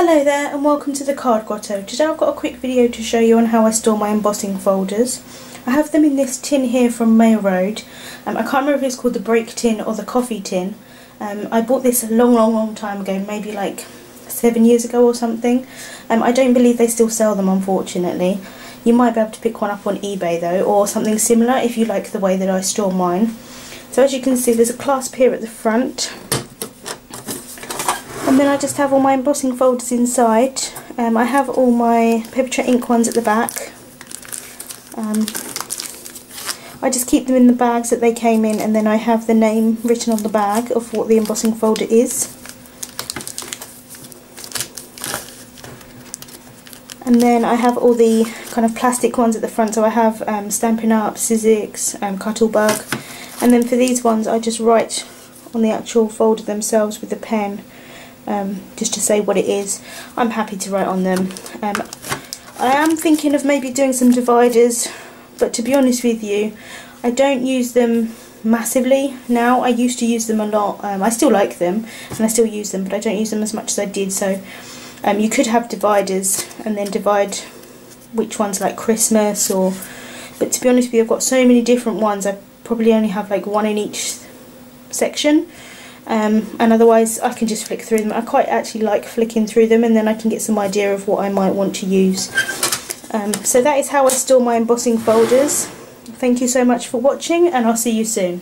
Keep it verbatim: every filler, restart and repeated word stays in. Hello there and welcome to The Card Grotto. Today I've got a quick video to show you on how I store my embossing folders. I have them in this tin here from Maya Road. Um, I can't remember if it's called the break tin or the coffee tin. Um, I bought this a long long long time ago, maybe like seven years ago or something. Um, I don't believe they still sell them, unfortunately. You might be able to pick one up on eBay though, or something similar if you like the way that I store mine. So as you can see, there's a clasp here at the front. And then I just have all my embossing folders inside. Um, I have all my Papertrey Ink ones at the back. Um, I just keep them in the bags that they came in, and then I have the name written on the bag of what the embossing folder is. And then I have all the kind of plastic ones at the front, so I have um, Stampin' Up!, Sizzix, um, Cuttlebug. And then for these ones I just write on the actual folder themselves with a pen. Um, just to say what it is. I'm happy to write on them. Um, I am thinking of maybe doing some dividers, but to be honest with you, I don't use them massively now. I used to use them a lot. Um, I still like them and I still use them, but I don't use them as much as I did. So um, you could have dividers and then divide which ones, like Christmas or... But to be honest with you, I've got so many different ones. I probably only have like one in each section. Um, and otherwise I can just flick through them. I quite actually like flicking through them, and then I can get some idea of what I might want to use. Um, so that is how I store my embossing folders. Thank you so much for watching, and I'll see you soon.